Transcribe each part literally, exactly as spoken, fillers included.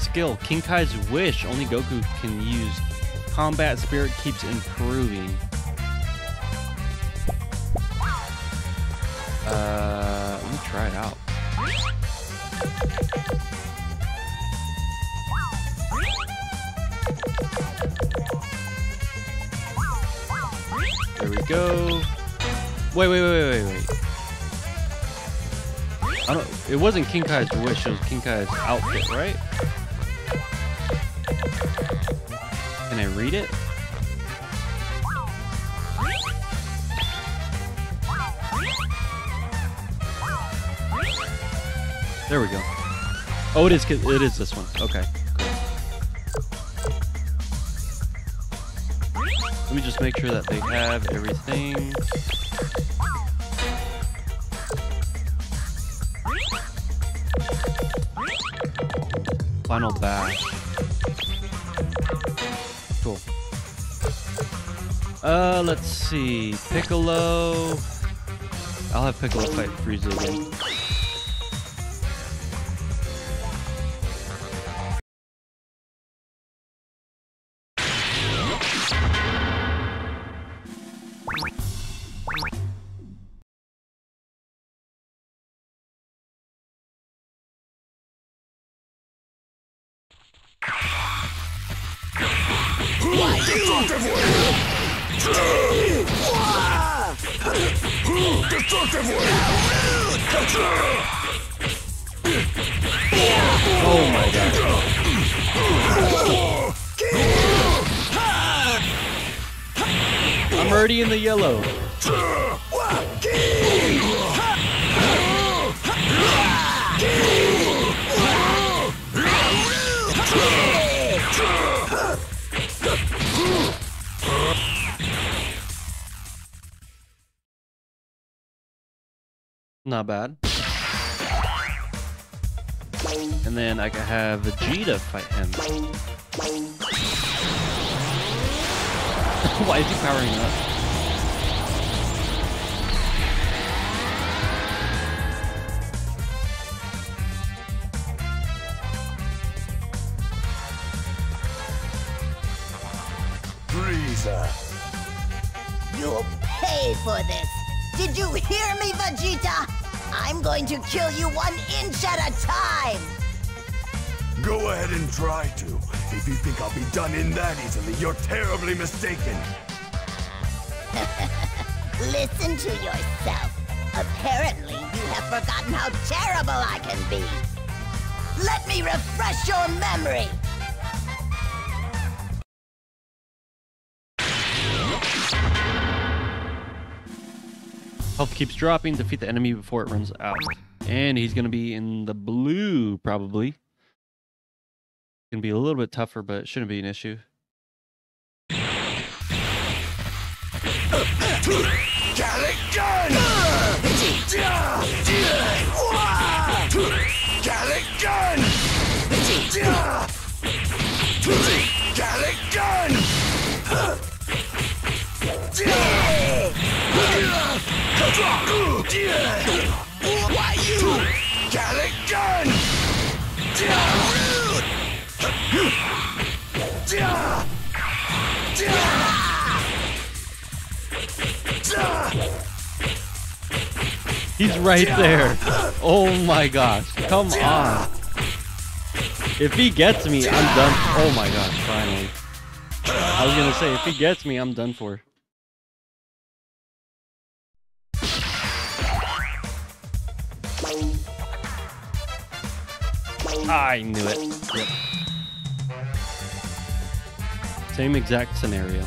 Skill, King Kai's wish, only Goku can use. Combat spirit keeps improving. Uh, let me try it out. There we go. Wait, wait, wait, wait, wait. I don't, it wasn't King Kai's wish, it was King Kai's outfit, right? Can I read it? There we go. Oh, it is, it is this one. Okay, cool. Let me just make sure that they have everything. Final batch. Cool. Uh, let's see. Piccolo. I'll have Piccolo fight Frieza again. Already in the yellow. Not bad. And then I could have Vegeta fight him. Why is he powering up? Freeza, you'll pay for this. Did you hear me, Vegeta? I'm going to kill you one inch at a time. Go ahead and try to. If you think I'll be done in that easily, you're terribly mistaken. Listen to yourself. Apparently, you have forgotten how terrible I can be. Let me refresh your memory. Health keeps dropping. Defeat the enemy before it runs out. And he's going to be in the blue, probably. Can be a little bit tougher, but it shouldn't be an issue. Galick Gun! Galick Gun! Galick Gun! Why you? Galick Gun! He's right there. Oh my gosh. Come on. If he gets me, I'm done. Oh my gosh, finally. I was gonna say, if he gets me, I'm done for. I knew it. Yep. Same exact scenario.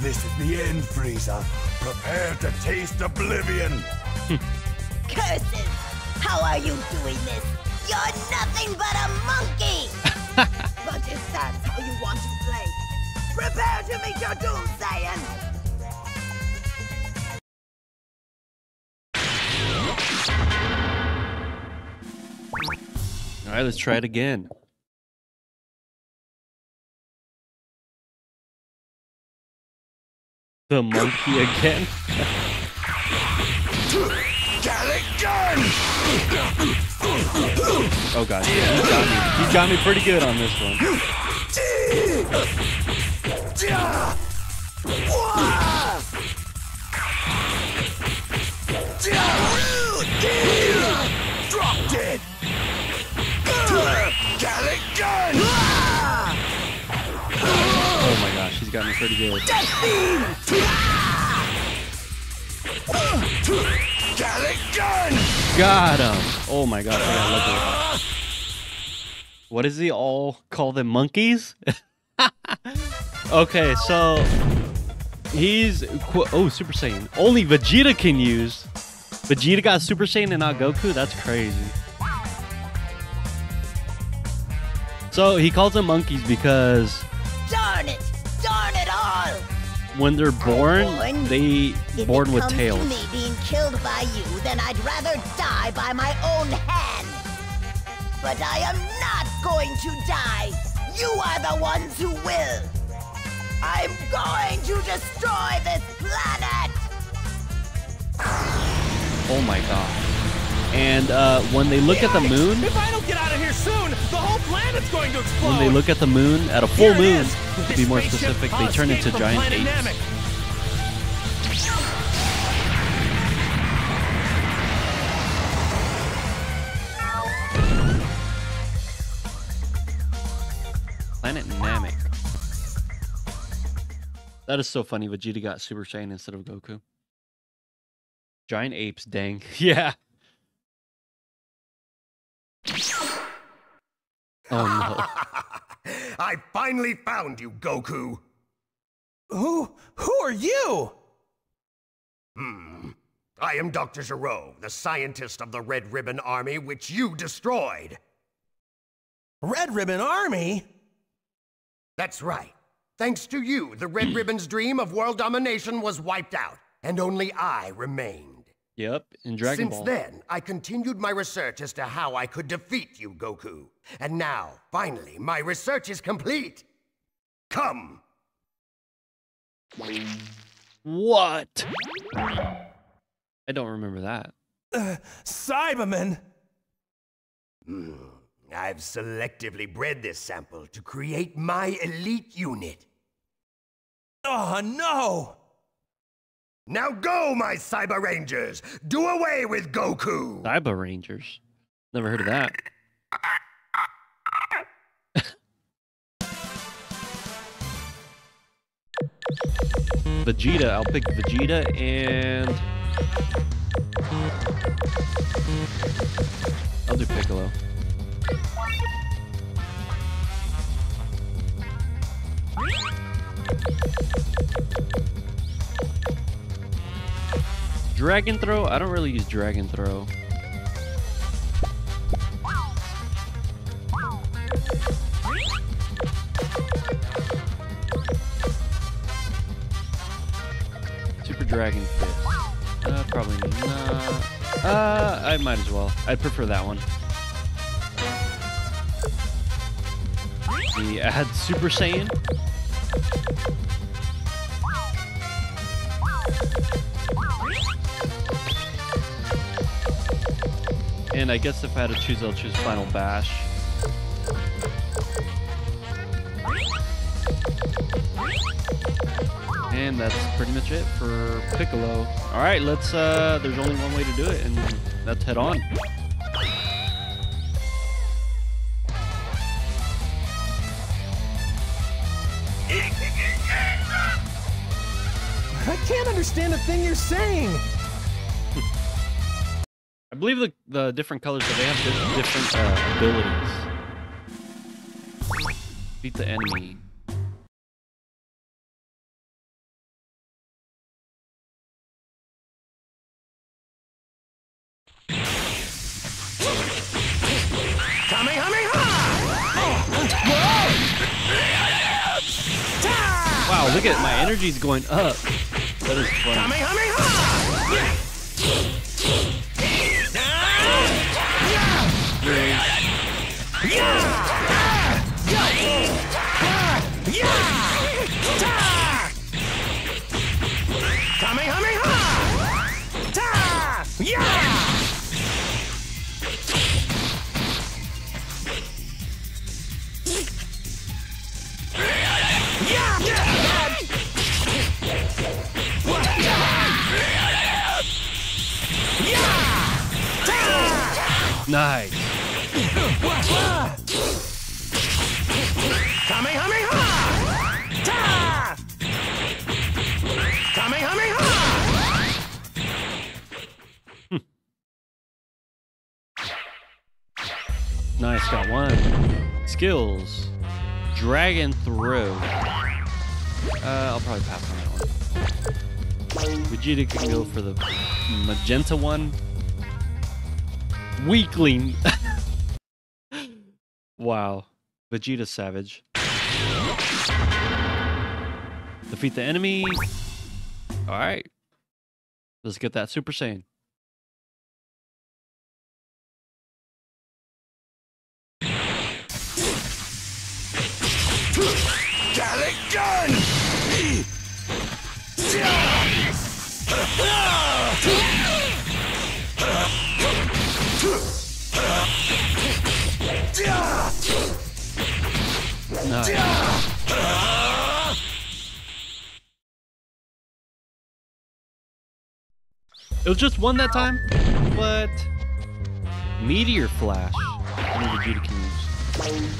This is the end, Frieza. Prepare to taste oblivion. Curses! How are you doing this? You're nothing but a monkey! But if that's how you want to play, prepare to meet your doom, Saiyan! All right, let's try it again. The monkey again. Galick Gun! Oh god, yeah, he got me. He got me pretty good on this one. Dropped it. Galick Gun. Oh my gosh, he's got me pretty good. Galick Gun. Got him! Oh my god, I gotta look at it. What does he all call them, monkeys? Okay, so he's oh Super Saiyan. Only Vegeta can use. Vegeta got Super Saiyan and not Goku. That's crazy. So he calls them monkeys because darn it, darn it all. When they're born, they born with tails. If it comes to me being killed by you, then I'd rather die by my own hand. But I am not going to die. You are the ones who will. I'm going to destroy this planet. Oh my god! And uh, when they look at the moon, if I don't get out of here soon, the whole planet's going to explode. When they look at the moon at a full moon. To be more specific, they turn into giant apes. Planet Namek. That is so funny. Vegeta got Super Saiyan instead of Goku. Giant apes, dang. Yeah. Oh no. I finally found you, Goku! Who... who are you? Hmm... I am Doctor Gero, the scientist of the Red Ribbon Army, which you destroyed! Red Ribbon Army? That's right. Thanks to you, the Red Ribbon's dream of world domination was wiped out, and only I remained. Yep, in Dragon Ball. Since then, I continued my research as to how I could defeat you, Goku. And now, finally, my research is complete. Come. What? I don't remember that. Uh, Cyberman! Mm, I've selectively bred this sample to create my elite unit. Oh, no! Now go, my Cyber Rangers! Do away with Goku! Cyber Rangers? Never heard of that. Vegeta, I'll pick Vegeta and I'll do Piccolo. Dragon Throw? I don't really use Dragon Throw. Super Dragon Fist. Uh, probably not. Uh, I might as well. I'd prefer that one. The add Super Saiyan. And I guess if I had to choose, I'll choose Final Bash. And that's pretty much it for Piccolo. Alright, let's, uh, there's only one way to do it, and that's head on. I can't understand a thing you're saying! I believe the, the different colors, but they have different uh, abilities. Beat the enemy. Wow, look at my energy's going up. That is funny. Nice. Kamehameha! Ta! Kamehameha! Nice, got one. Skills. Dragon throw. Uh, I'll probably pass on that one. Vegeta can go for the magenta one. Weakling. Wow. Vegeta savage. Defeat the enemy. Alright. Let's get that Super Saiyan. Galick Gun! Nice. It was just one that time? What? Meteor Flash. I need Vegeta can use.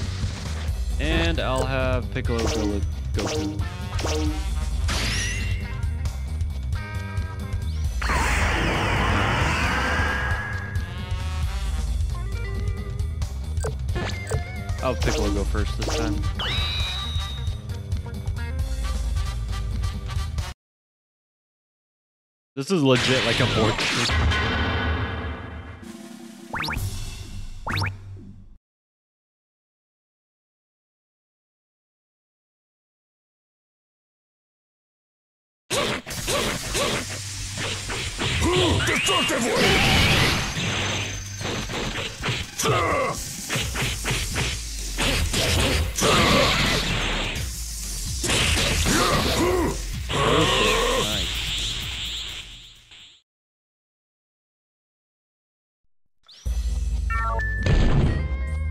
And I'll have Piccolo go with Goku. I'll have Piccolo go first this time. This is legit like a board trick. Destructive way!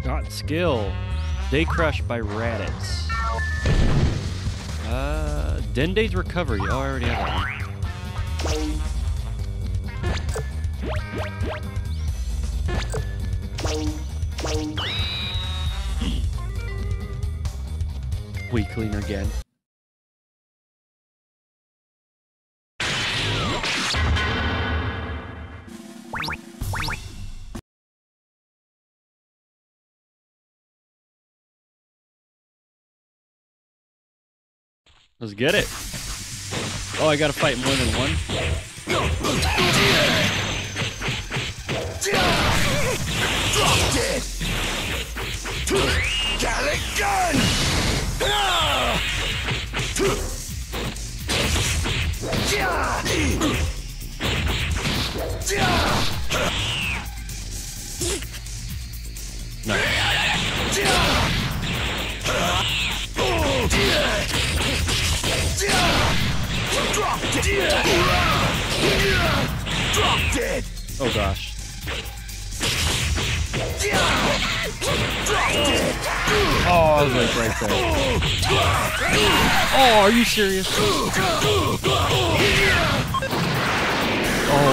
Got skill. Day crushed by Raditz. Uh, Dende's recovery. Oh, I already have that one. We clean again. Let's get it. Oh, I gotta fight more than one. Dropped it. Galick Gun. Dropped it. Dropped it. Oh gosh. Oh, I was like right there. Oh, are you serious? Oh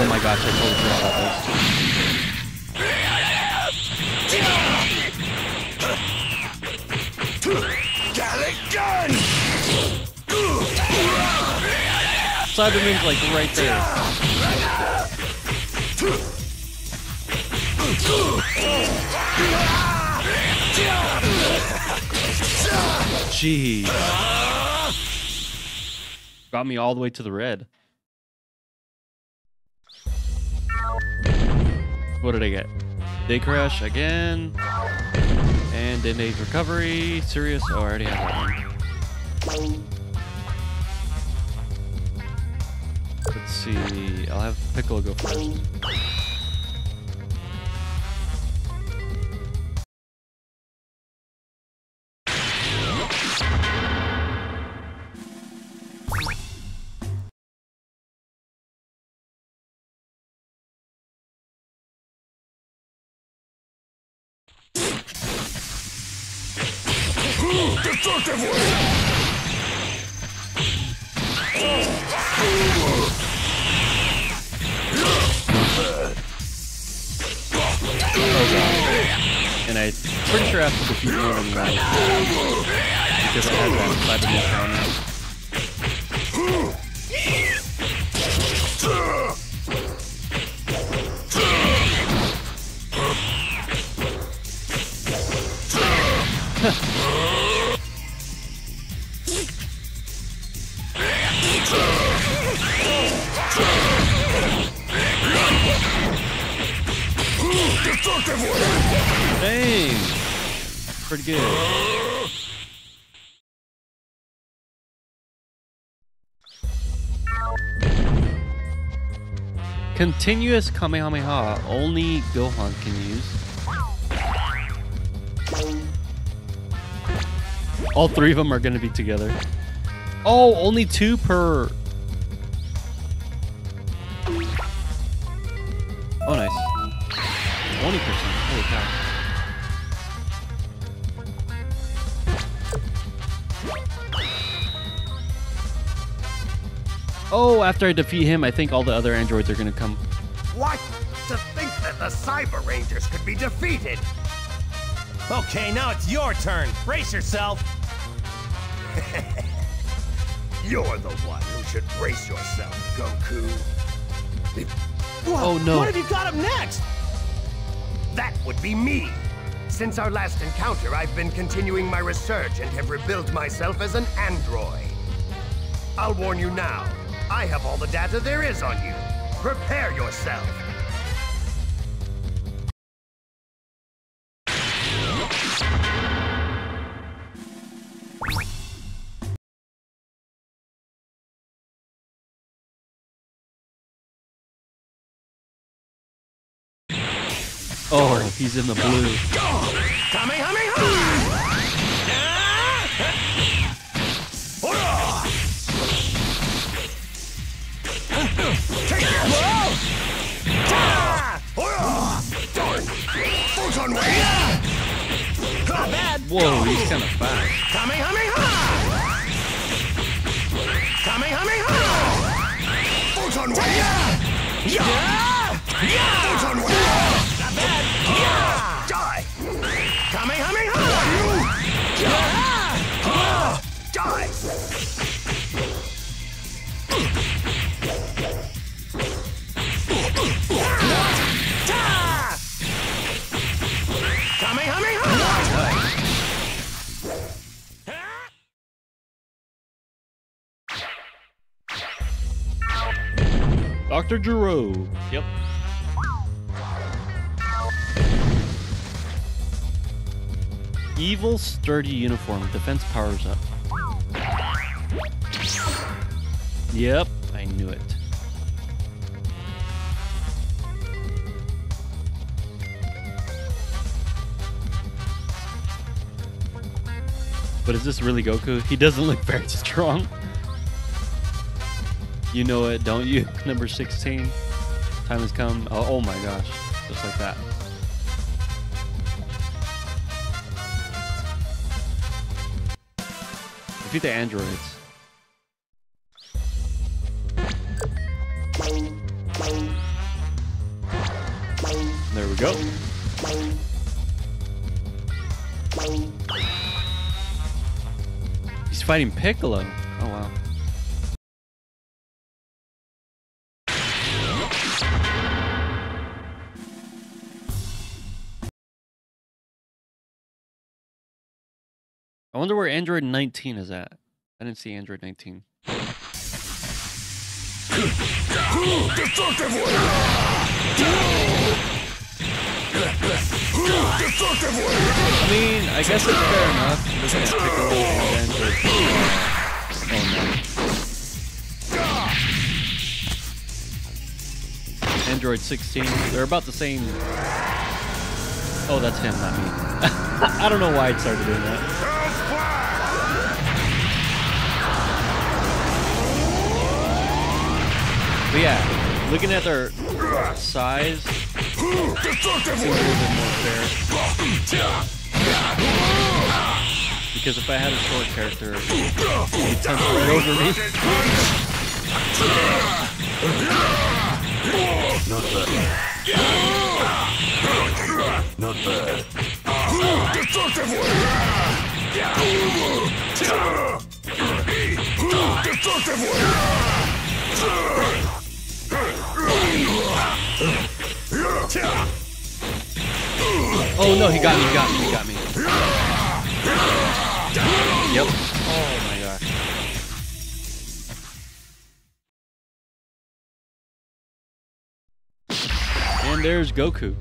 my gosh, I totally forgot about this. Galick Gun! Cyberman's like right there. Jeez. Got me all the way to the red. What did I get? Day crash again. And Dende's recovery. Serious? Oh, I already have one. Let's see. I'll have Piccolo go first. Destructive way! Frieza, and I'm pretty sure I have to defeat more than that because I had that Cyber Move. Dang! Pretty good. Continuous Kamehameha only Gohan can use. All three of them are going to be together. Oh, only two per... Oh, nice. twenty percent. Holy cow. Oh, after I defeat him, I think all the other androids are gonna come. What? To think that the Cyber Rangers could be defeated! Okay, now it's your turn. Brace yourself! You're the one who should brace yourself, Goku. What? Oh no. What have you got up next? That would be me. Since our last encounter, I've been continuing my research and have rebuilt myself as an android. I'll warn you now, I have all the data there is on you. Prepare yourself. Oh, he's in the blue. Whoa, he's kind of fast. Yeah. Die! Kamehameha! Yeah. Yeah. Die! Kamehameha! Doctor Gero. Yep. Evil, sturdy uniform. Defense powers up. Yep, I knew it. But is this really Goku? He doesn't look very strong. You know it, don't you? Number sixteen. Time has come. Oh, oh my gosh. Just like that. Defeat the androids. There we go. He's fighting Piccolo. Oh wow. I wonder where Android nineteen is at. I didn't see Android nineteen. Destructive I mean, I guess it's fair enough. I'm just gonna pick a little Android. Oh no. Android sixteen. They're about the same. Oh, that's him, not me. I don't know why I started doing that. But yeah, looking at their size, seems a little bit more fair. Because if I had a short character, he'd tend to run over me. Not bad. Not bad. Destructive way! Destructive way! Oh no, he got me, he got me, he got me. Yep. Oh my god. And there's Goku.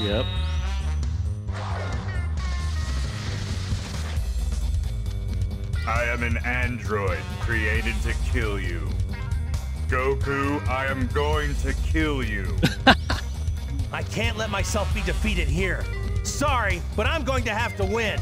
Yep. I am an android created to kill you. Goku, I am going to kill you. I can't let myself be defeated here. Sorry, but I'm going to have to win.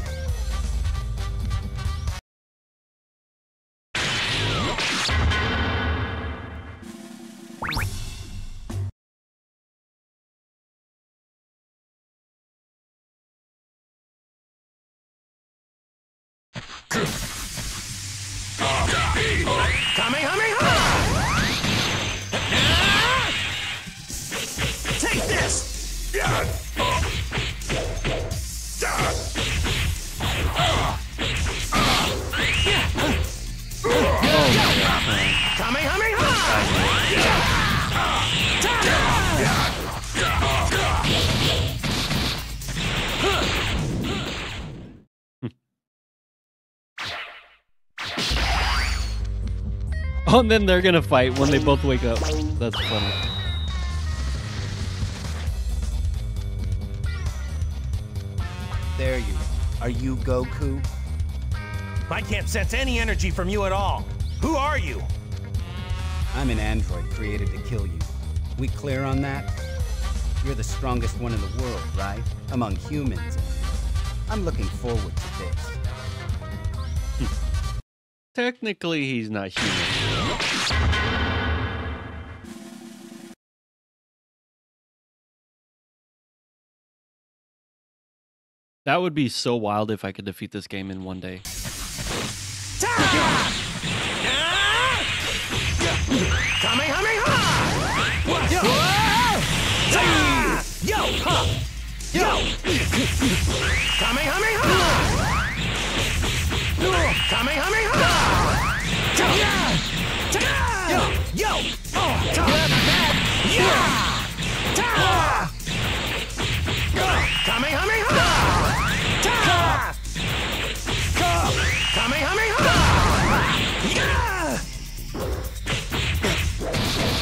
Oh, and then they're gonna fight when they both wake up. That's funny. There you are. Are you Goku? I can't sense any energy from you at all. Who are you? I'm an android created to kill you. We clear on that? You're the strongest one in the world, right? Among humans. I'm looking forward to this. Technically, he's not human. That would be so wild if I could defeat this game in one day.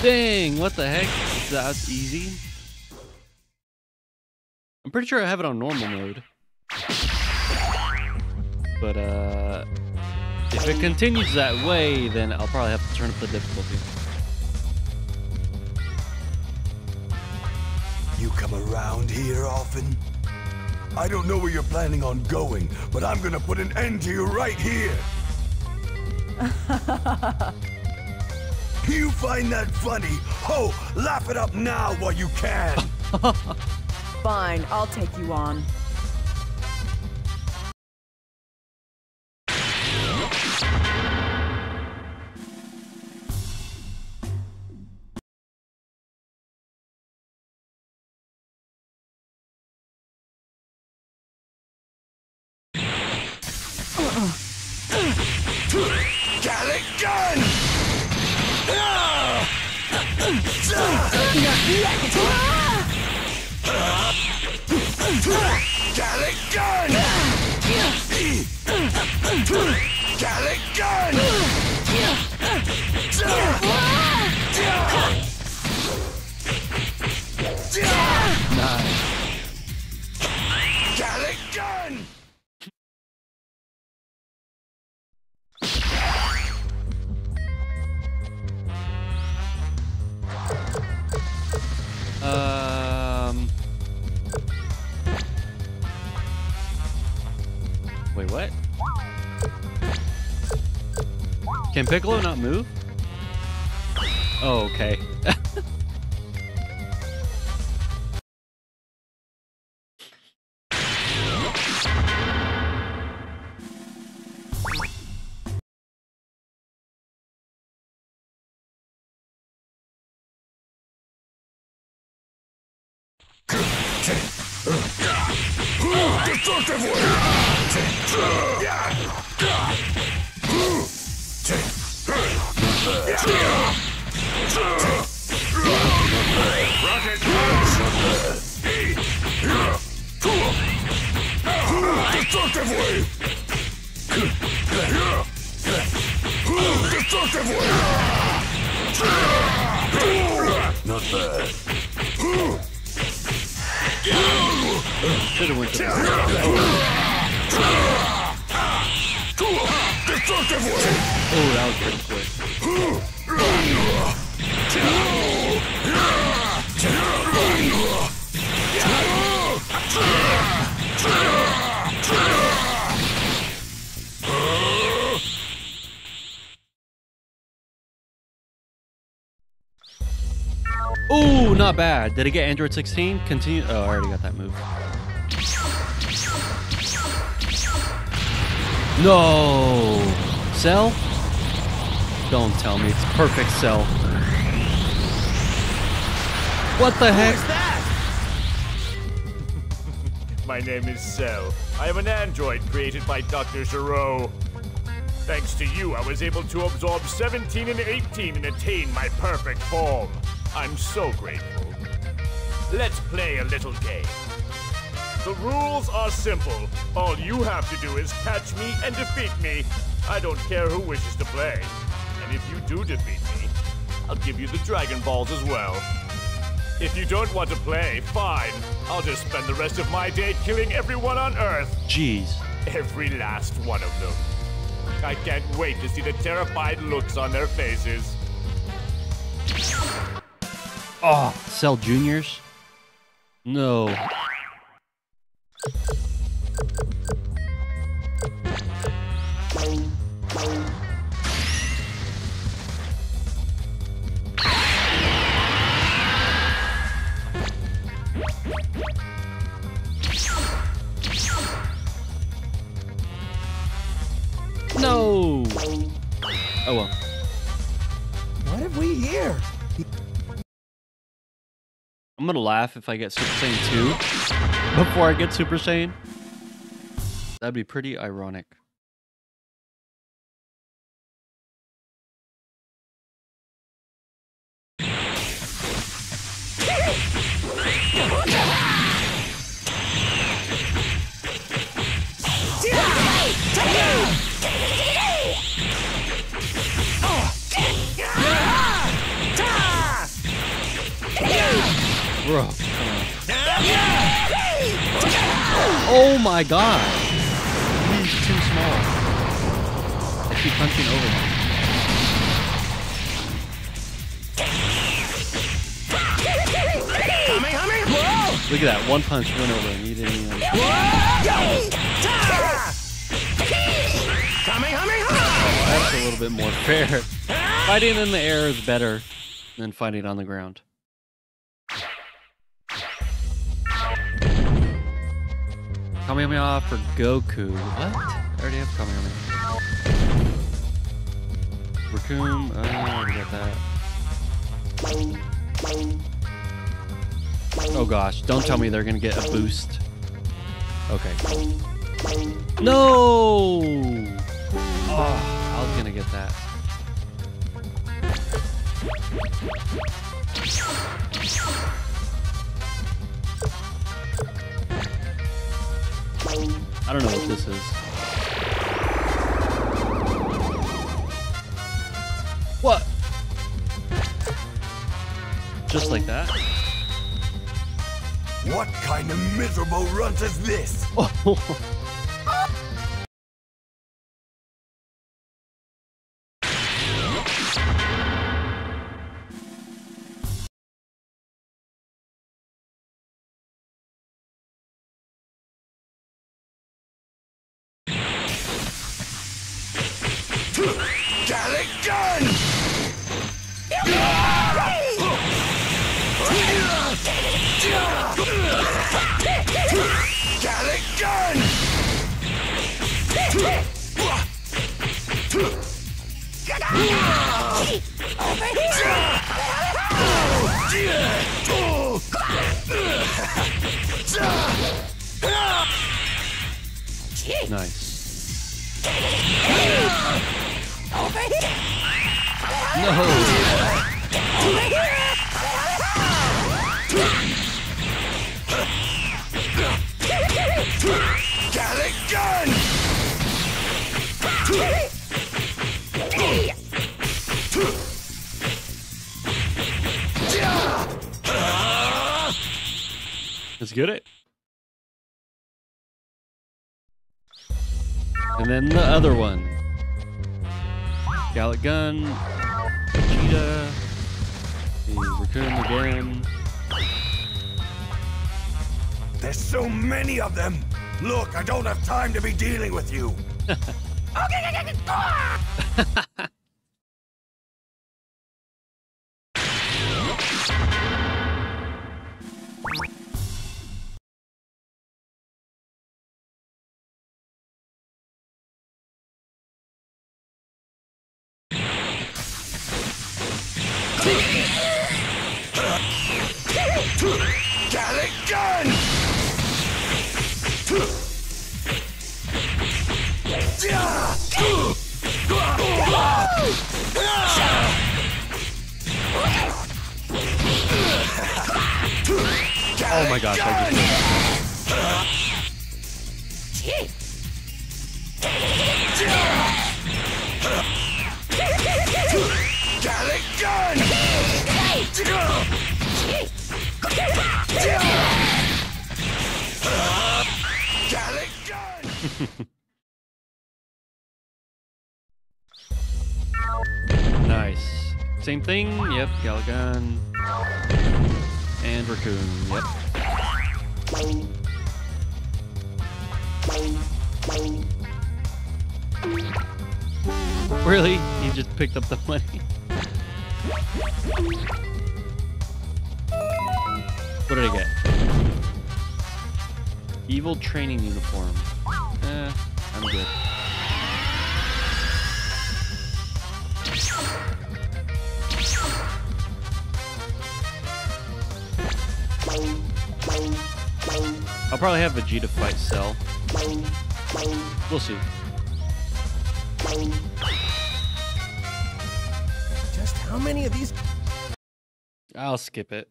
Dang, what the heck? That's easy. I'm pretty sure I have it on normal mode. But, uh... if it continues that way, then I'll probably have to turn up the difficulty. You come around here often? I don't know where you're planning on going, but I'm gonna put an end to you right here! You find that funny? Ho! Oh, laugh it up now while you can! Fine, I'll take you on. Galick Gun! Galick Gun! Galick Gun! Galick Gun! Um. Wait, what? Can Piccolo not move? Oh, okay. destructively! Rocket launch! Destructively! Destructively! Not bad. Should have went to the oh, that was pretty quick. Oh, not bad. Did I get Android sixteen? Continue. Oh, I already got that move. No! Cell? Don't tell me. It's perfect Cell. What the heck? Who is that? My name is Cell. I am an android created by Doctor Gero. Thanks to you, I was able to absorb seventeen and eighteen and attain my perfect form. I'm so grateful. Let's play a little game. The rules are simple. All you have to do is catch me and defeat me. I don't care who wishes to play. And if you do defeat me, I'll give you the Dragon Balls as well. If you don't want to play, fine. I'll just spend the rest of my day killing everyone on Earth. Jeez. Every last one of them. I can't wait to see the terrified looks on their faces. Oh, Cell Juniors? No. No. Oh well. What have we here? I'm gonna laugh if I get Super Saiyan two before I get Super Saiyan. That'd be pretty ironic. Bro. Oh my god! He's too small. I keep punching over him. Look at that, one punch went over and he didn't even... That's a little bit more fair. Fighting in the air is better than fighting on the ground. Kamehameha for Goku. What? I already have Kamehameha. Raccoon. Oh, I already got that. Oh gosh, don't tell me they're gonna get a boost. Okay. No! Oh, I was gonna get that. I don't know what this is. What? Just like that? What kind of miserable runt is this? Galick Gun! Galick Gun! Over here! Nice. Over here. No. Over here. Galick Gun. Let's get it. And then the other one. Galick Gun, Vegeta, Raccoon again. There's so many of them. Look, I don't have time to be dealing with you. Okay. Galick Gun! Oh my gosh, I just... Galick Gun! Nice. Same thing. Yep. Galick Gun and Raccoon. Yep. Really? He just picked up the money. What did I get? Evil training uniform. Eh, I'm good. I'll probably have Vegeta fight Cell. We'll see. Just how many of these? I'll skip it.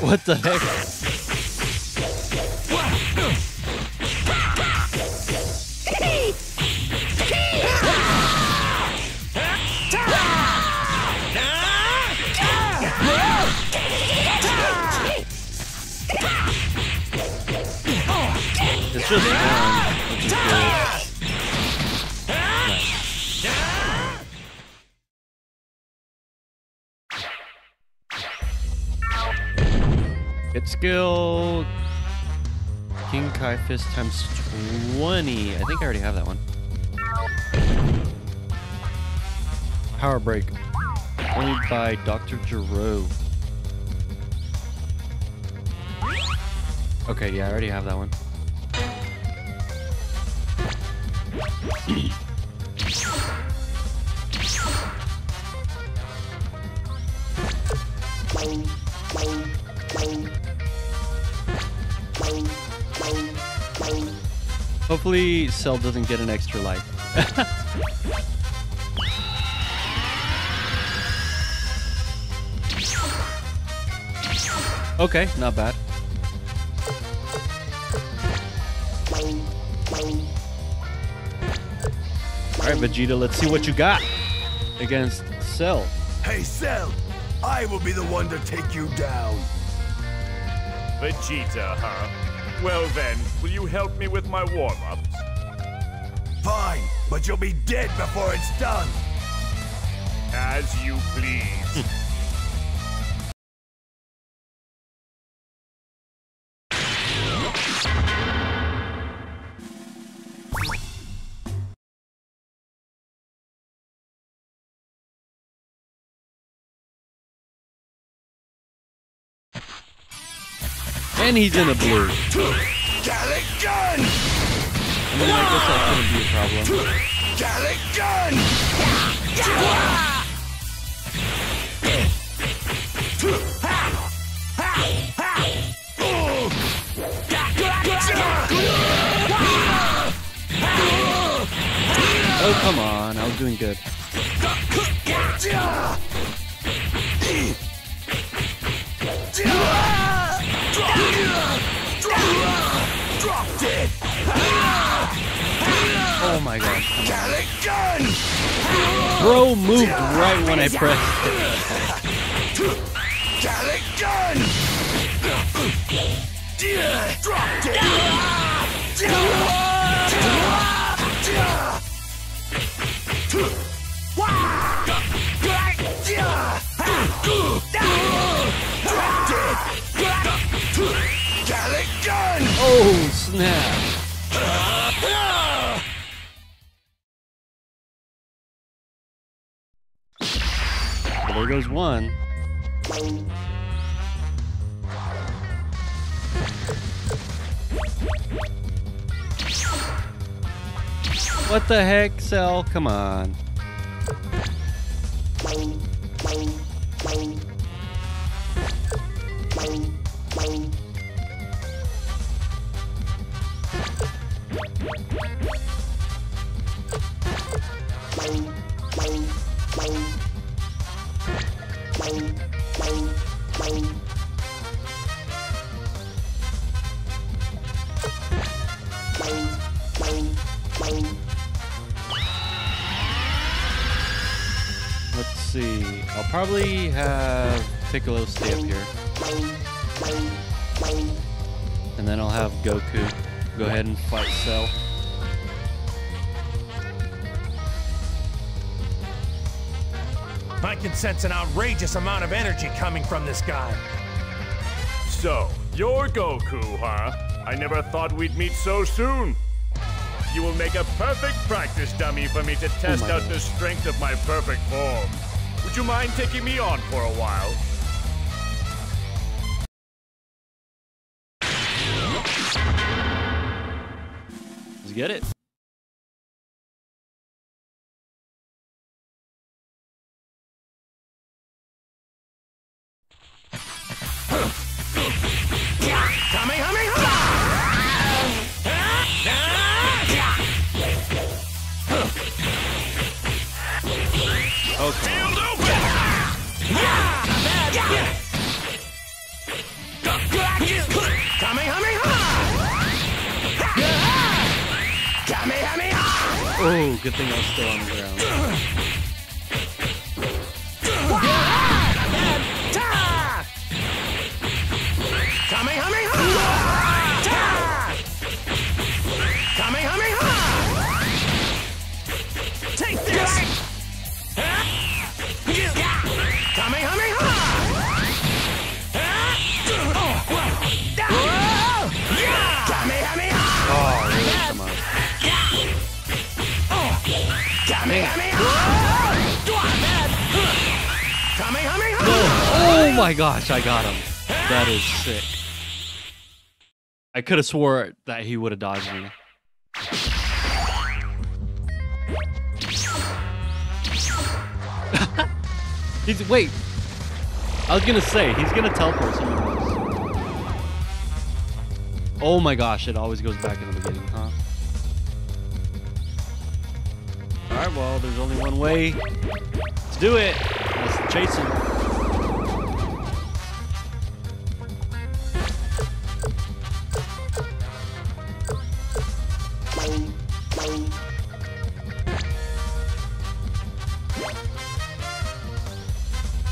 What the heck? It's just fun. Skill King Kai Fist times twenty. I think I already have that one. Power Break. Only by Doctor Gero. Okay, yeah, I already have that one. Hopefully, Cell doesn't get an extra life. Okay, not bad. Alright, Vegeta, let's see what you got against Cell. Hey, Cell! I will be the one to take you down. Vegeta, huh? Well then, will you help me with my warm-ups? Fine, but you'll be dead before it's done! As you please. And he's in a blur. Galick Gun! I mean, I guess that's gonna be a problem. Galick Gun! Oh, come on. I was doing good. Oh my gosh. Bro moved right when I pressed. Galick Gun! Dropped it! Galick Gun! Oh snap! There goes one. What the heck, Cell? Come on. Let's see. I'll probably have Piccolo stay up here. And then I'll have Goku go ahead and fight Cell. I can sense an outrageous amount of energy coming from this guy. So, you're Goku, huh? I never thought we'd meet so soon. You will make a perfect practice dummy for me to test out the strength of my perfect form. Would you mind taking me on for a while? Let's get it. Oh, good thing I was still on the ground. Take this! Oh my gosh, I got him. That is sick. I could have swore that he would have dodged me. He's wait. I was gonna say he's gonna teleport somewhere else. Oh my gosh, it always goes back in the beginning, huh? Alright, well, there's only one way to do it. Let's chase him.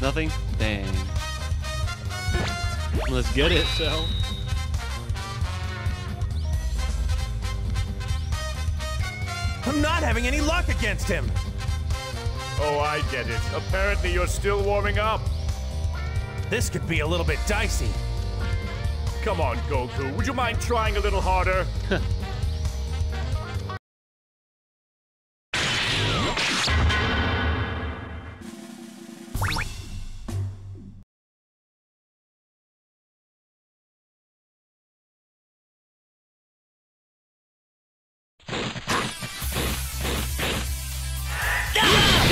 Nothing? Dang. Let's get it, Cell. I'm not having any luck against him. Oh, I get it. Apparently, you're still warming up. This could be a little bit dicey. Come on, Goku. Would you mind trying a little harder?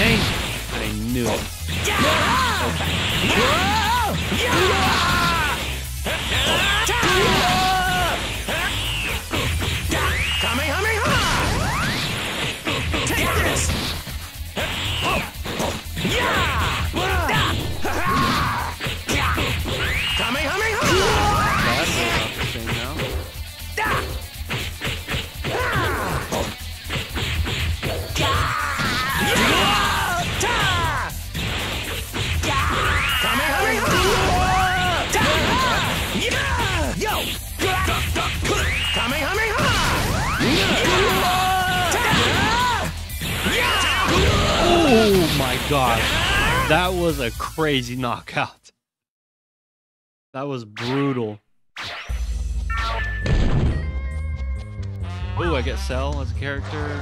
danger. I knew it. Kamehameha! Take this! Oh my god, that was a crazy knockout. That was brutal. Ooh, I get Cell as a character.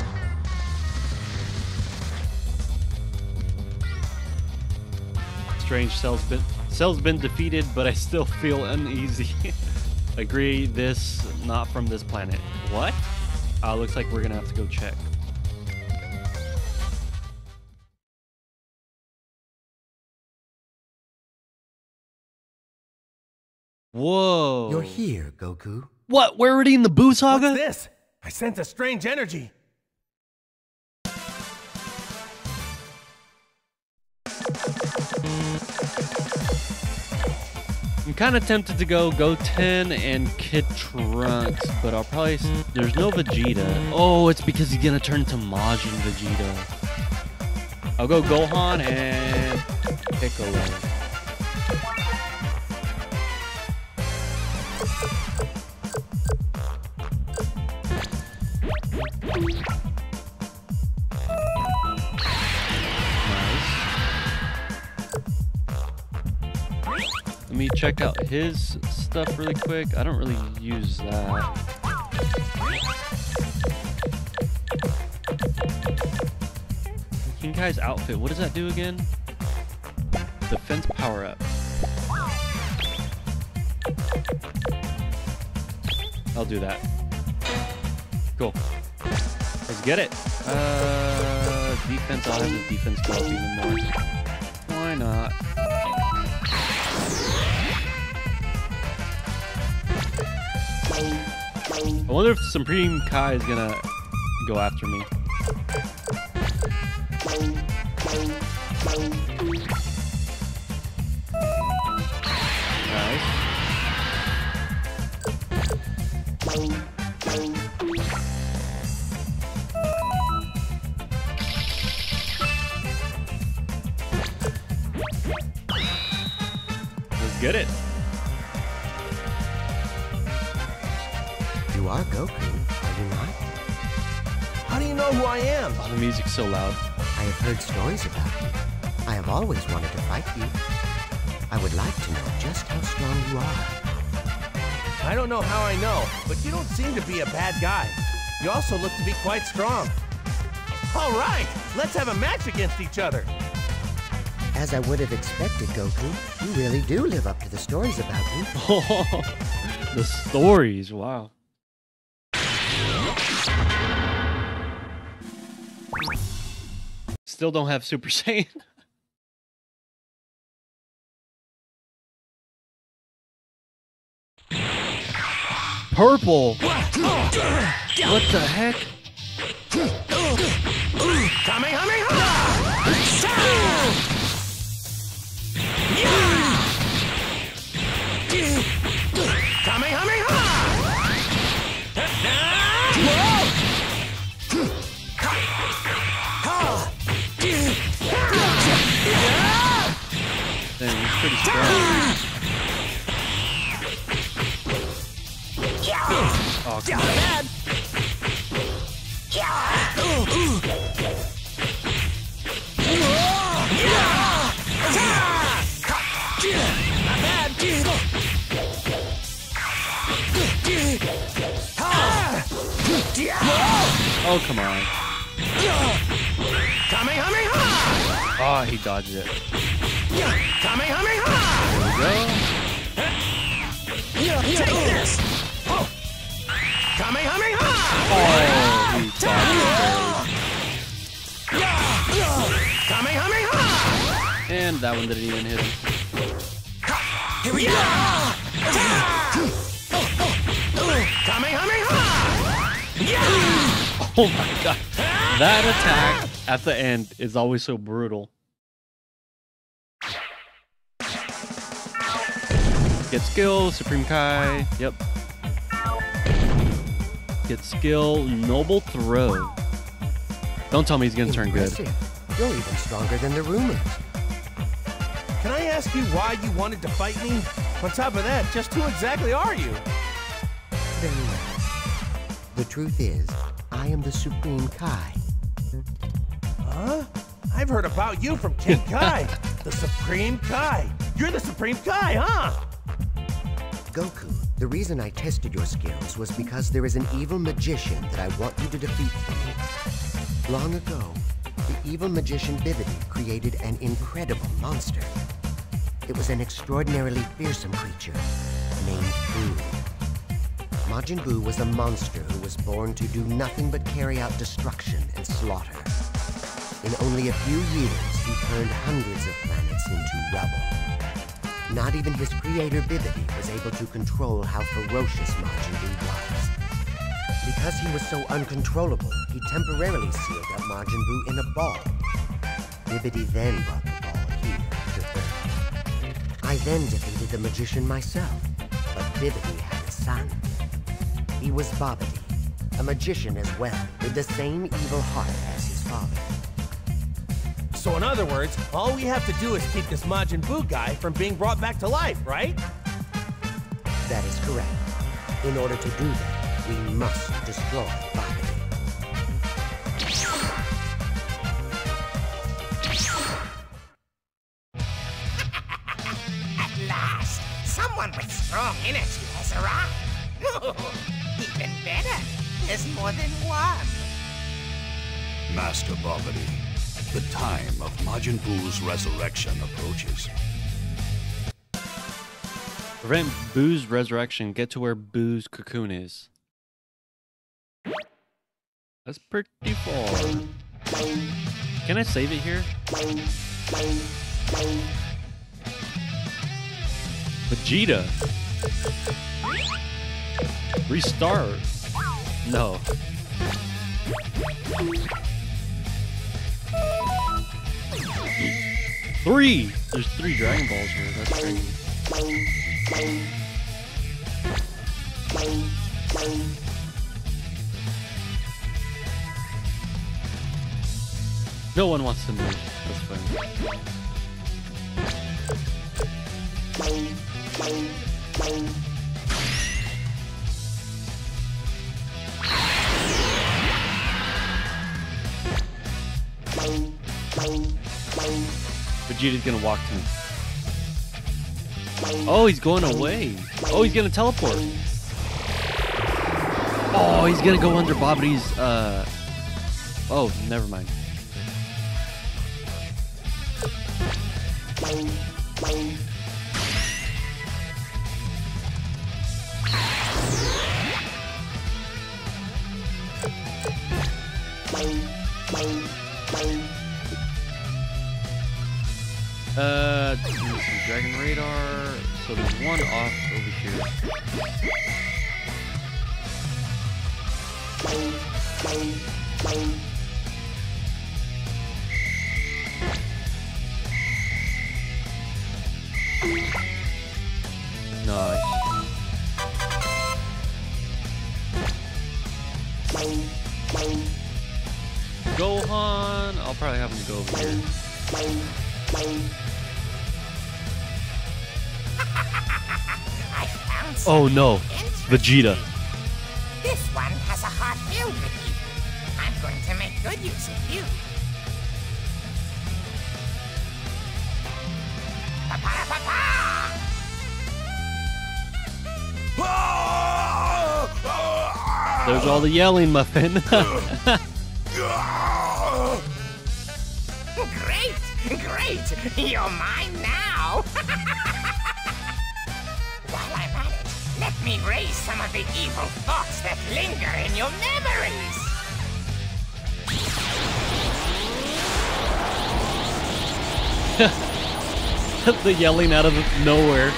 Strange, Cell's been, Cell's been defeated, but I still feel uneasy. Agree, this, not from this planet. What? Uh, looks like we're gonna have to go check. Whoa. You're here, Goku. What? We're already in the Buu Saga? What's this? I sense a strange energy. I'm kind of tempted to go Goten and Kid Trunks, but I'll probably... There's no Vegeta. Oh, it's because he's going to turn into Majin Vegeta. I'll go Gohan and Piccolo. Nice. Let me check out his stuff really quick. I don't really use that. King Kai's outfit. What does that do again? Defense power up. I'll do that. Cool. Let's get it. Uh, defense. I'll have the defense go up even more. Why not? I wonder if Supreme Kai is gonna go after me. Get it. You are Goku, are you not? How do you know who I am? Oh, the music's so loud. I have heard stories about you. I have always wanted to fight you. I would like to know just how strong you are. I don't know how I know, but you don't seem to be a bad guy. You also look to be quite strong. All right, let's have a match against each other. As I would have expected, Goku, you really do live up to the stories about you. Oh, the stories, wow. Still don't have Super Saiyan. Purple! What the heck? Kamehameha! Dang, he's pretty strong. Oh, come on. Oh, come on. Oh, he dodged it. There we go. Take this. Oh, he dodged it. that one didn't even hit him. Here we go! Oh my god. That attack at the end is always so brutal. Get skill, Supreme Kai. Yep. Get skill, noble throw. Don't tell me he's gonna turn good. You're even stronger than the rumors. Can I ask you why you wanted to fight me? On top of that, just who exactly are you? Very well. The truth is, I am the Supreme Kai. Huh? I've heard about you from King Kai. The Supreme Kai. You're the Supreme Kai, huh? Goku, the reason I tested your skills was because there is an evil magician that I want you to defeat. Long ago, the evil magician Bibidi created an incredible monster. It was an extraordinarily fearsome creature named Buu. Majin Buu was a monster who was born to do nothing but carry out destruction and slaughter. In only a few years, he turned hundreds of planets into rubble. Not even his creator Bibidi was able to control how ferocious Majin Buu was. Because he was so uncontrollable, he temporarily sealed up Majin Buu in a ball. Bibidi then brought the ball here to Earth. I then defeated the magician myself, but Bibidi had a son. He was Babidi, a magician as well, with the same evil heart as his father. So in other words, all we have to do is keep this Majin Buu guy from being brought back to life, right? That is correct. In order to do that, we must destroy Babidi. At last, someone with strong energy has arrived. Even better, there's more than one. Master Babidi, the time of Majin Buu's resurrection approaches. Prevent Buu's resurrection. Get to where Buu's cocoon is. That's pretty far. Can I save it here? Vegeta. Restart. No. Three. There's three Dragon Balls here. That's crazy. No one wants to move. That's funny. Vegeta's gonna walk to him. Oh, he's going away. Oh, he's gonna teleport. Oh, he's gonna go under Babidi's, uh... Oh, never mind. Uh, Dragon Radar. So there's one off over here. Nice. Gohan, I'll probably have him go over here. Oh no, Vegeta. This one has a heart filled with you. I'm going to make good use of you. There's all the yelling, Muffin. Great, great. You're mine now. While I'm at it, let me raise some of the evil thoughts that linger in your memories. the yelling out of nowhere.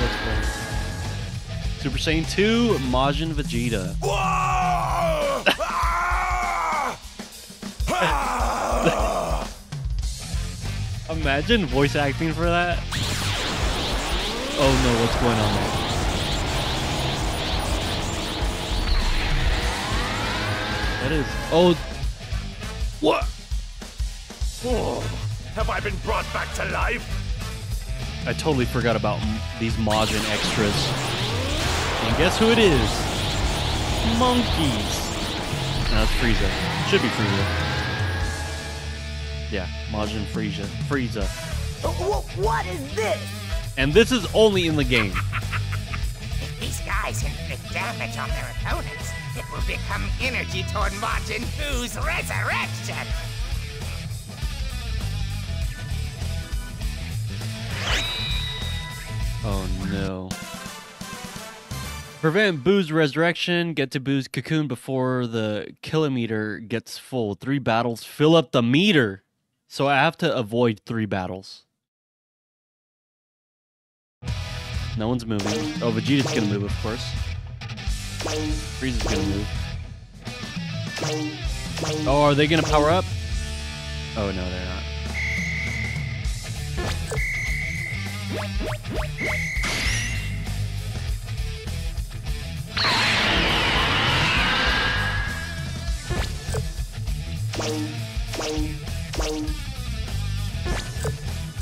That's funny. Super Saiyan two, Majin Vegeta. Imagine voice acting for that. Oh no, what's going on there? That is... Oh... What? Oh, have I been brought back to life? I totally forgot about m these Majin extras. And guess who it is? Monkeys. No, it's Frieza. Should be Frieza. Yeah, Majin Frieza. Frieza. What is this? And this is only in the game. If these guys inflict damage on their opponents, it will become energy toward Majin Buu's resurrection! Oh no. Prevent Buu's resurrection, get to Buu's cocoon before the kilometer gets full. Three battles fill up the meter! So I have to avoid three battles. No one's moving. Oh, Vegeta's gonna move, of course. Frieza's gonna move. Oh, are they gonna power up? Oh, no, they're not.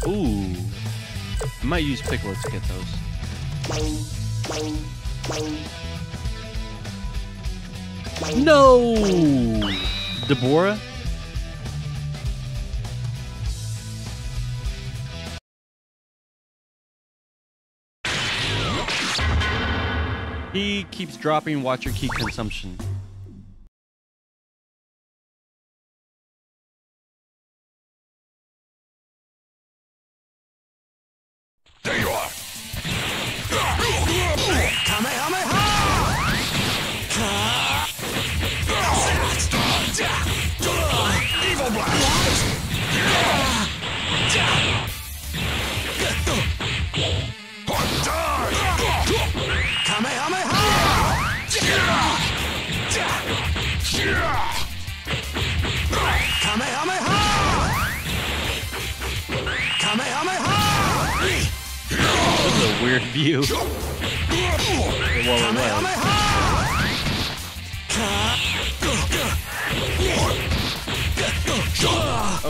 Ooh. I might use Piccolo to get those. No! Dabura? He keeps dropping, watch your key consumption. There you are! Kamehameha! That's a weird view. Well, it was. Oh,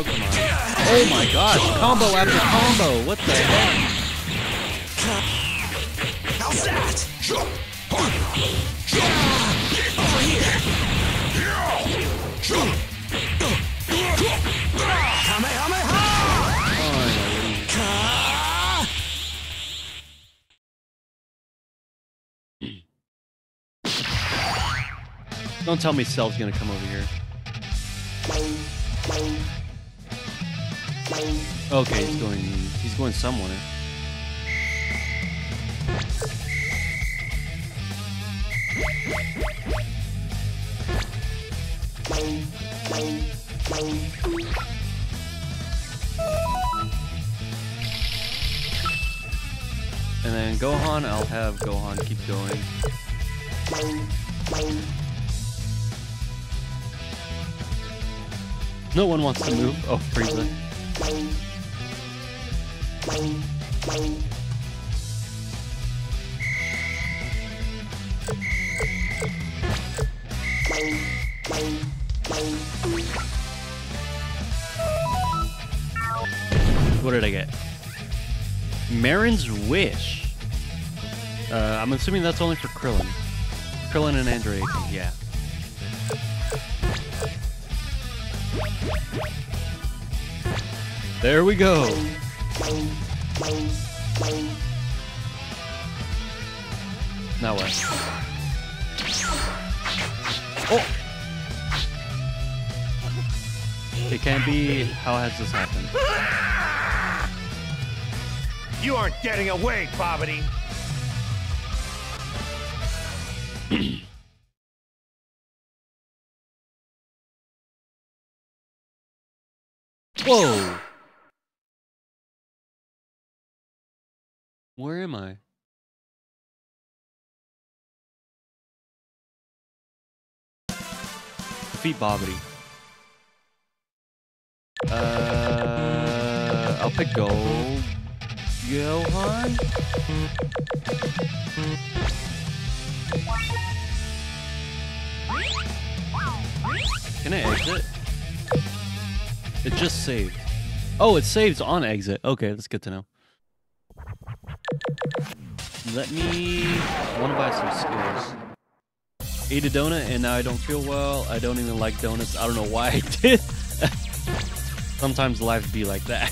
come on. Oh my gosh, combo after combo. What the heck? How's that? Over here. Don't tell me Cell's gonna come over here. Okay, he's going he's going somewhere. And then Gohan, I'll have Gohan keep going. No one wants to move. Oh, Frieza. What did I get? Marin's Wish. Uh, I'm assuming that's only for Krillin. Krillin and Android eighteen, yeah. There we go. Now what? Oh! It can't be. How has this happened? You aren't getting away, Babidi. Whoa. Where am I? Defeat Babidi. Uh, I'll pick Go. Gohan? Can I exit? It just saved. Oh, it saves on exit. Okay, that's good to know. Let me... I want to buy some skills. Ate a donut and now I don't feel well. I don't even like donuts. I don't know why I did. Sometimes life be like that.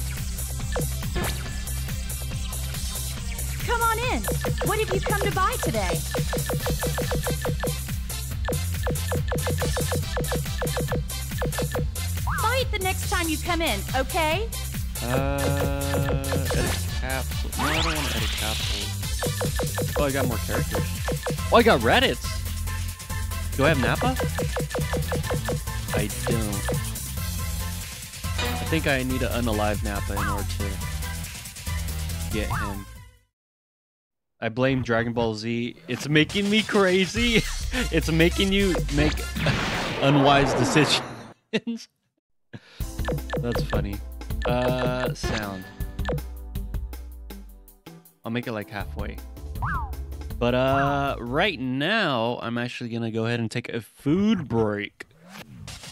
Come on in. What have you come to buy today? Buy it the next time you come in, okay? Uh, edit capsule. No, I don't want to edit capsules. Oh, I got more characters. Oh, I got Raditz. Do I have Nappa? I don't. I think I need to unalive Nappa in order to get him. I blame Dragon Ball Z. It's making me crazy. It's making you make unwise decisions. That's funny. Uh, sound. I'll make it like halfway. But uh, right now, I'm actually gonna go ahead and take a food break.